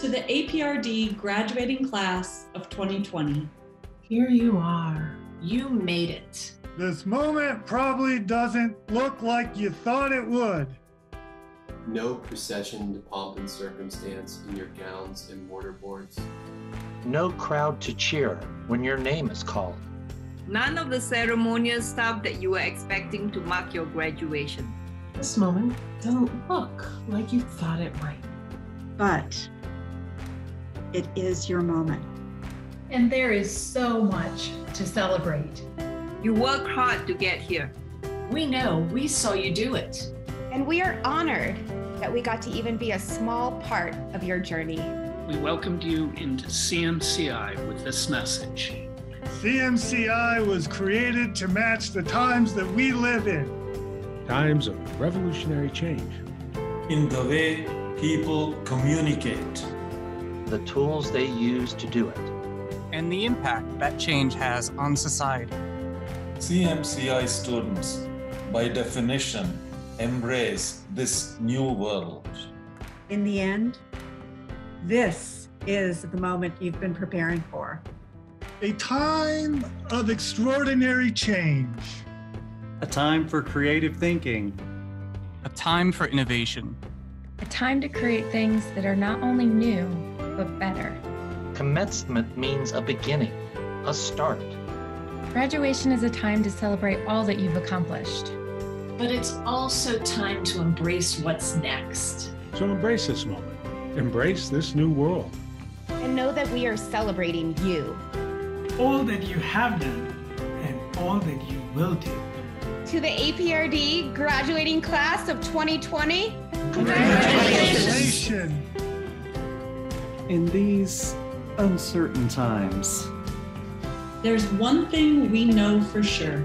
To the APRD graduating class of 2020. Here you are. You made it. This moment probably doesn't look like you thought it would. No procession to pomp and circumstance in your gowns and mortarboards. No crowd to cheer when your name is called. None of the ceremonial stuff that you were expecting to mark your graduation. This moment doesn't look like you thought it might. But it is your moment. And there is so much to celebrate. You worked hard to get here. We know, we saw you do it. And we are honored that we got to even be a small part of your journey. We welcomed you into CMCI with this message. CMCI was created to match the times that we live in. Times of revolutionary change. In the way people communicate. The tools they use to do it. And the impact that change has on society. CMCI students, by definition, embrace this new world. In the end, this is the moment you've been preparing for. A time of extraordinary change. A time for creative thinking. A time for innovation. A time to create things that are not only new, but better. Commencement means a beginning, a start. Graduation is a time to celebrate all that you've accomplished. But it's also time to embrace what's next. So embrace this moment. Embrace this new world. And know that we are celebrating you. All that you have done and all that you will do. To the APRD graduating class of 2020. Congratulations! In these uncertain times, there's one thing we know for sure.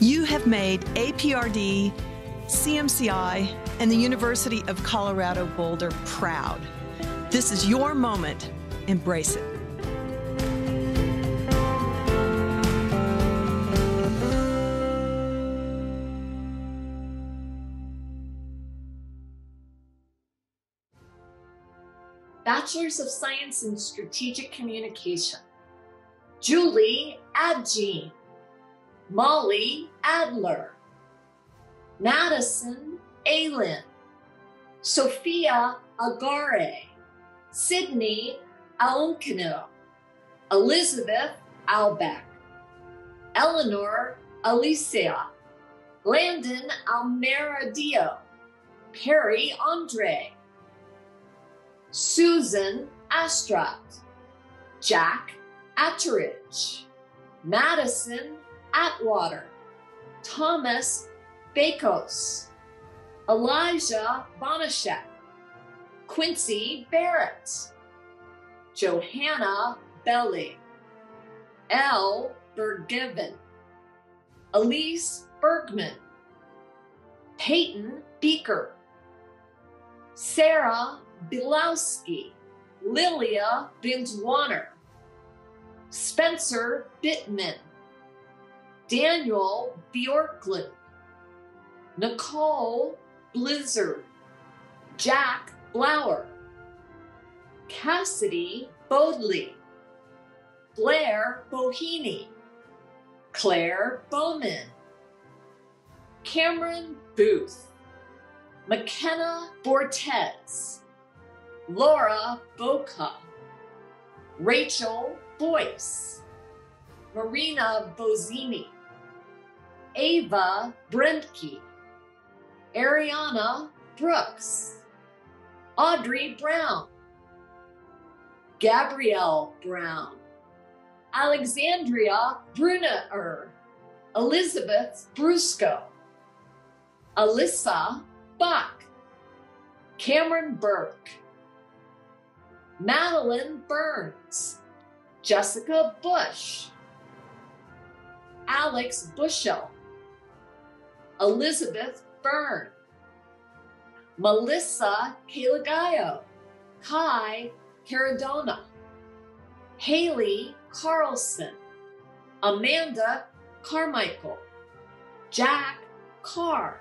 You have made APRD, CMCI, and the University of Colorado Boulder proud. This is your moment. Embrace it. Bachelors of Science in Strategic Communication. Julie Adjeen, Molly Adler, Madison Alin, Sophia Agare, Sydney Aunkino, Elizabeth Albeck, Eleanor Alicia, Landon Almeradio, Perry Andre, Susan Astrat, Jack Atteridge, Madison Atwater, Thomas Bakos, Elijah Bonashek, Quincy Barrett, Johanna Belli, Elle Bergiven, Elise Bergman, Peyton Beaker, Sarah Bilowski, Lilia Bindwaner, Spencer Bittman, Daniel Bjorklund, Nicole Blizzard, Jack Blauer, Cassidy Bodley, Blair Bohini, Claire Bowman, Cameron Booth, McKenna Bortez, Laura Boca, Rachel Boyce, Marina Bozzini, Ava Brentke, Ariana Brooks, Audrey Brown, Gabrielle Brown, Alexandria Brunner, Elizabeth Brusco, Alyssa Bach, Cameron Burke, Madeline Burns, Jessica Bush, Alex Bushell, Elizabeth Byrne, Melissa Calagayo, Kai Caradona, Haley Carlson, Amanda Carmichael, Jack Carr,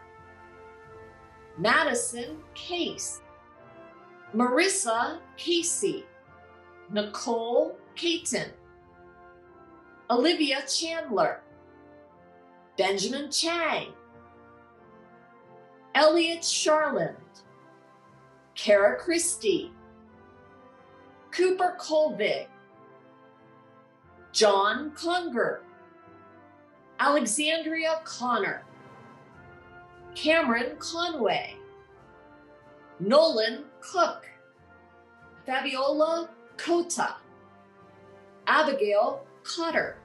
Madison Case, Marissa Casey, Nicole Caton, Olivia Chandler, Benjamin Chang, Elliot Charland, Kara Christie, Cooper Colvig, John Conger, Alexandria Connor, Cameron Conway, Nolan Cook, Fabiola Cota, Abigail Cotter,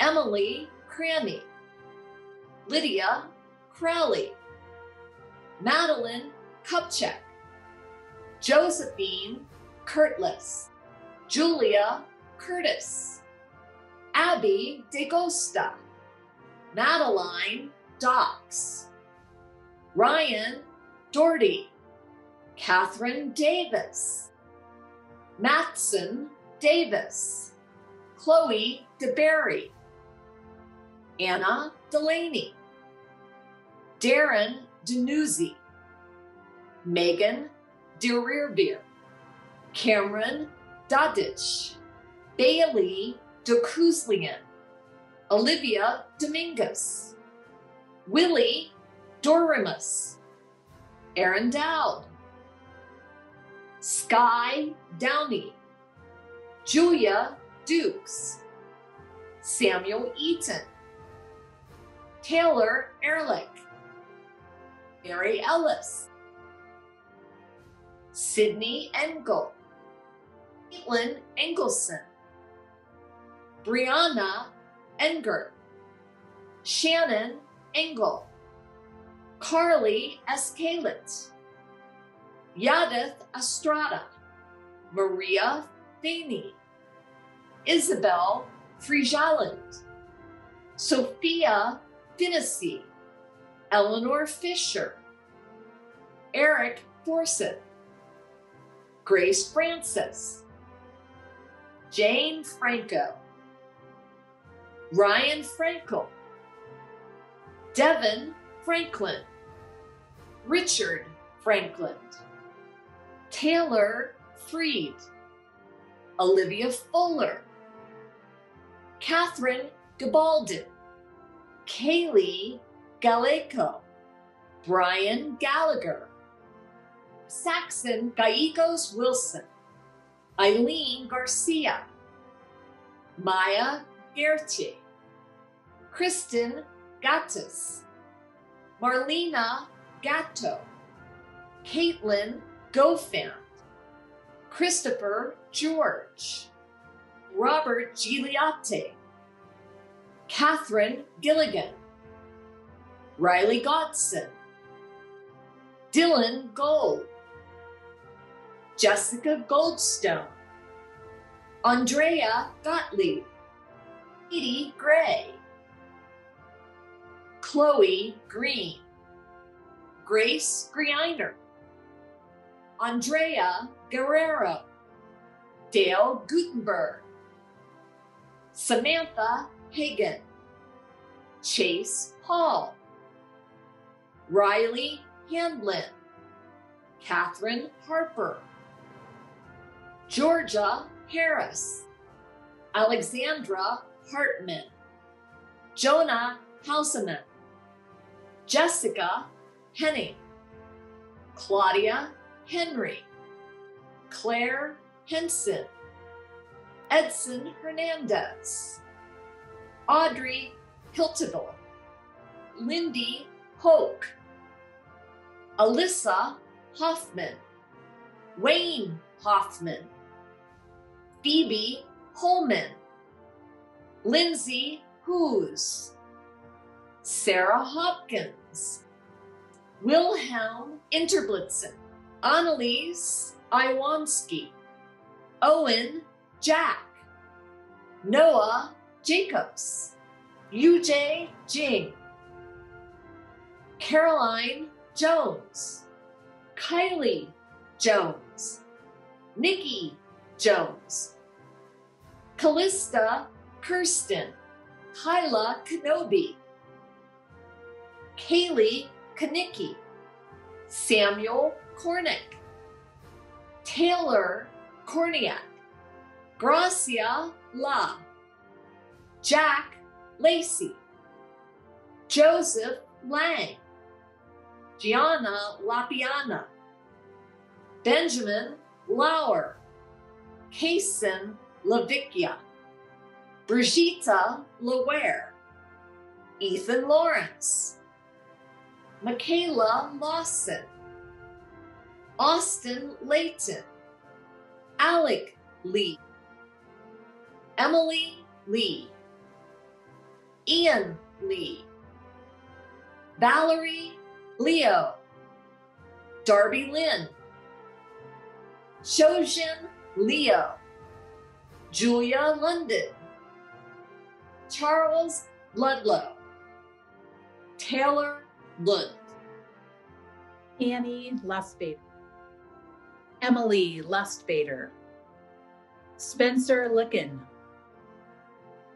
Emily Cranny, Lydia Crowley, Madeline Kupchak, Josephine Kurtless, Julia Curtis, Abby DeGosta, Madeline Docks, Ryan Doherty, Catherine Davis, Matson Davis, Chloe DeBerry, Anna Delaney, Darren Denuzzi, Megan DeRearbeer, Cameron Dodich, Bailey DeCruzlian, Olivia Dominguez, Willie Doremus, Aaron Dowd, Sky Downey, Julia Dukes, Samuel Eaton, Taylor Ehrlich, Mary Ellis, Sydney Engel, Caitlin Engelson, Brianna Enger, Shannon Engel, Carly Escalit, Yadith Estrada, Maria Thaney, Isabel Frijaland, Sophia Finnessy, Eleanor Fisher, Eric Forsyth, Grace Francis, Jane Franco, Ryan Frankel, Devin Franklin, Richard Franklin, Taylor Freed, Olivia Fuller, Catherine Gabaldon, Kaylee Galeco, Brian Gallagher, Saxon Gallegos Wilson, Eileen Garcia, Maya Gertie, Kristen Gattis, Marlena Gatto, Caitlin Gofand, Christopher George, Robert Gigliotti, Catherine Gilligan, Riley Godson, Dylan Gold, Jessica Goldstone, Andrea Gottlieb, Edie Gray, Chloe Green, Grace Greiner, Andrea Guerrero, Dale Gutenberg, Samantha Hagan, Chase Hall, Riley Handlin, Catherine Harper, Georgia Harris, Alexandra Hartman, Jonah Houseman, Jessica Henning, Claudia Henry, Claire Henson, Edson Hernandez, Audrey Hilteville, Lindy Hoke, Alyssa Hoffman, Wayne Hoffman, Phoebe Holman, Lindsay Hughes, Sarah Hopkins, Wilhelm Interblitzen, Annalise Iwanski, Owen Jack, Noah Jacobs, UJ Jing, Caroline Jones, Kylie Jones, Nikki Jones, Callista Kirsten, Kyla Kenobi, Kaylee Kanicki, Samuel Cornick, Taylor Korniak, Gracia La, Jack Lacey, Joseph Lang, Gianna Lapiana, Benjamin Lauer, Kason Lavicchia, Brigitta Laware, Ethan Lawrence, Michaela Lawson, Austin Layton, Alec Lee, Emily Lee, Ian Lee, Valerie Leo, Darby Lynn, Shojin Leo, Julia London, Charles Ludlow, Taylor Lund, Annie Lustbader, Emily Lustbader, Spencer Licken,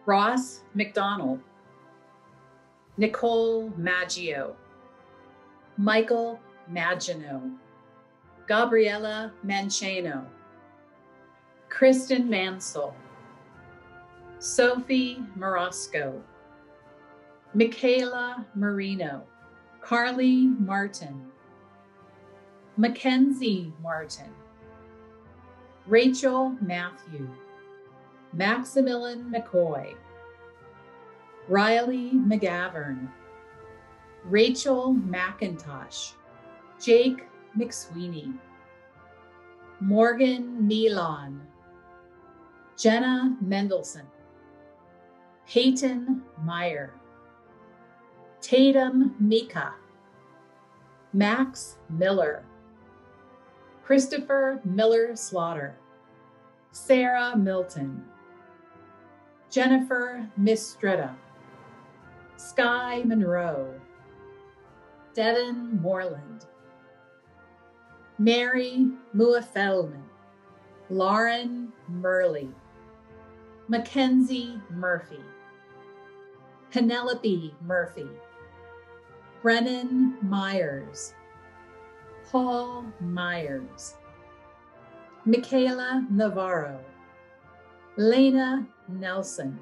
Ross McDonald, Nicole Maggio, Michael Magino, Gabriella Manchano, Kristen Mansell, Sophie Morosco, Michaela Marino, Carly Martin, Mackenzie Martin, Rachel Matthew, Maximilian McCoy, Riley McGavern, Rachel McIntosh, Jake McSweeney, Morgan Nealon, Jenna Mendelson, Peyton Meyer, Tatum Mika, Max Miller, Christopher Miller Slaughter, Sarah Milton, Jennifer Mistretta, Sky Monroe, Devin Moreland, Mary Muafelman, Lauren Murley, Mackenzie Murphy, Penelope Murphy, Brennan Myers, Paul Myers, Michaela Navarro, Lena Nelson,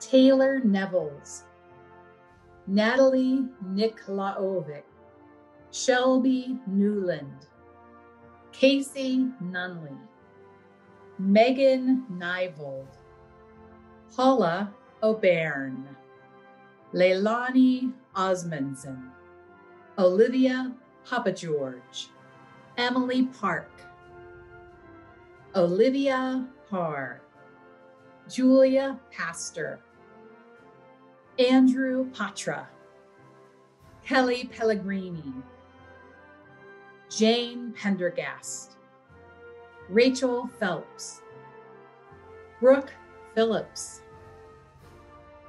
Taylor Nevels, Natalie Niklaovic, Shelby Newland, Casey Nunley, Megan Nivold, Paula O'Byrne, Leilani Osmondson, Olivia Papageorge, Emily Park, Olivia Parr, Julia Pastor, Andrew Patra, Kelly Pellegrini, Jane Pendergast, Rachel Phelps, Brooke Phillips,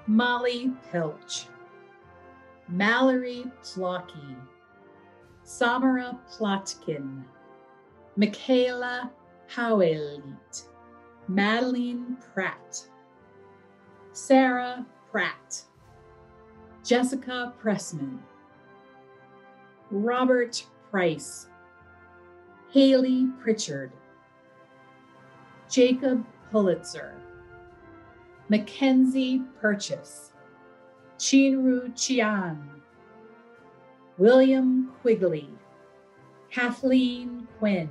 Molly Pilch, Mallory Plocky, Samara Plotkin, Michaela Howelit, Madeline Pratt, Sarah Pratt, Jessica Pressman, Robert Price, Haley Pritchard, Jacob Pulitzer, Mackenzie Purchase, Chinru Chian, William Quigley, Kathleen Quinn,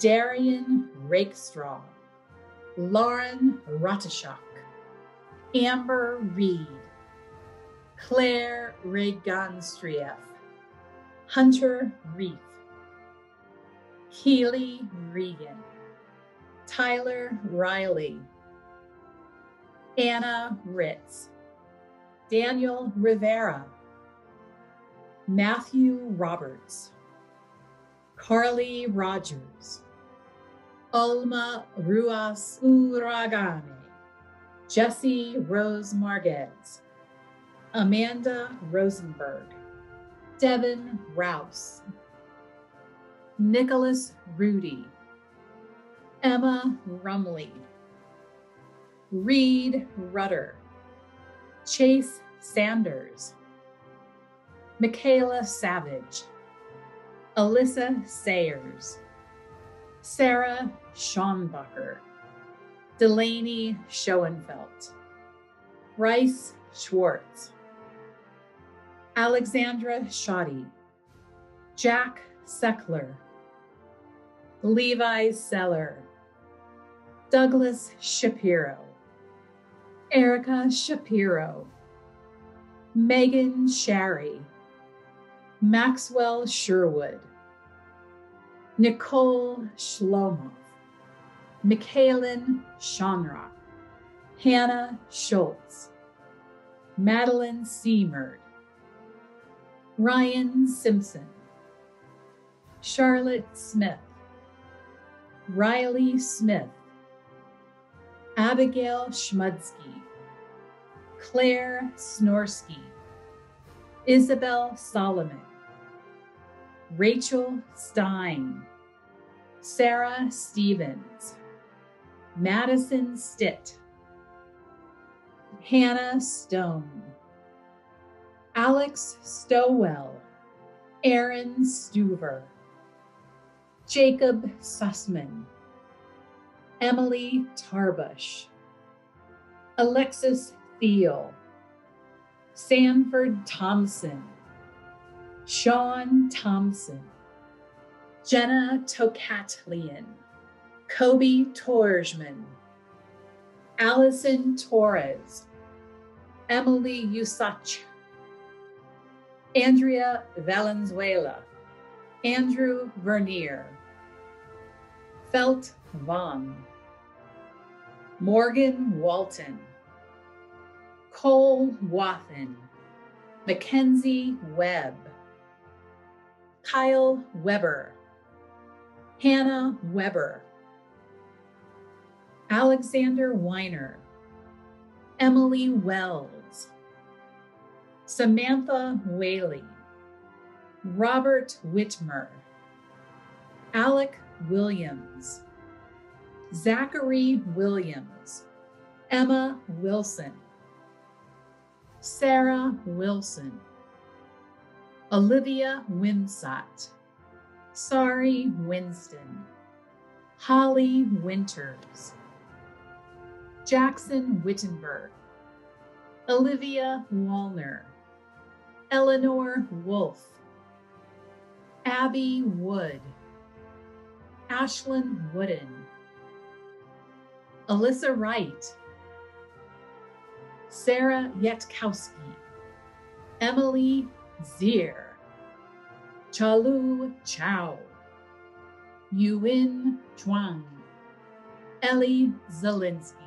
Darian Rakestraw, Lauren Ratashok, Amber Reed, Claire Reganstrieff, Hunter Reef, Keely Regan, Tyler Riley, Anna Ritz, Daniel Rivera, Matthew Roberts, Carly Rogers, Alma Ruas Uragane, Jessie Rose Marguez, Amanda Rosenberg, Devin Rouse, Nicholas Rudy, Emma Rumley, Reed Rutter, Chase Sanders, Michaela Savage, Alyssa Sayers, Sarah Schombacher, Delaney Schoenfeld, Bryce Schwartz, Alexandra Shoddy, Jack Seckler, Levi Seller, Douglas Shapiro, Erica Shapiro, Megan Sherry, Maxwell Sherwood, Nicole Shlomoff, Michaelin Shonrock, Hannah Schultz, Madeline Seamerd, Ryan Simpson, Charlotte Smith, Riley Smith, Abigail Schmudsky, Claire Snorsky, Isabel Solomon, Rachel Stein, Sarah Stevens, Madison Stitt, Hannah Stone, Alex Stowell, Aaron Stuver, Jacob Sussman, Emily Tarbush, Alexis Thiel, Sanford Thompson, Sean Thompson, Jenna Tokatlian, Kobe Torsman, Allison Torres, Emily Usach, Andrea Valenzuela, Andrew Vernier, Felt Vaughn, Morgan Walton, Cole Wathen, Mackenzie Webb, Kyle Weber, Hannah Weber, Alexander Weiner, Emily Wells, Samantha Whaley, Robert Whitmer, Alec Williams, Zachary Williams, Emma Wilson, Sarah Wilson, Olivia Wimsott, Sari Winston, Holly Winters, Jackson Wittenberg, Olivia Wallner, Eleanor Wolfe, Abby Wood, Ashlyn Wooden, Alyssa Wright, Sarah Yetkowski, Emily Zier, Chalu Chow, Yuin Chuang, Ellie Zelinsky.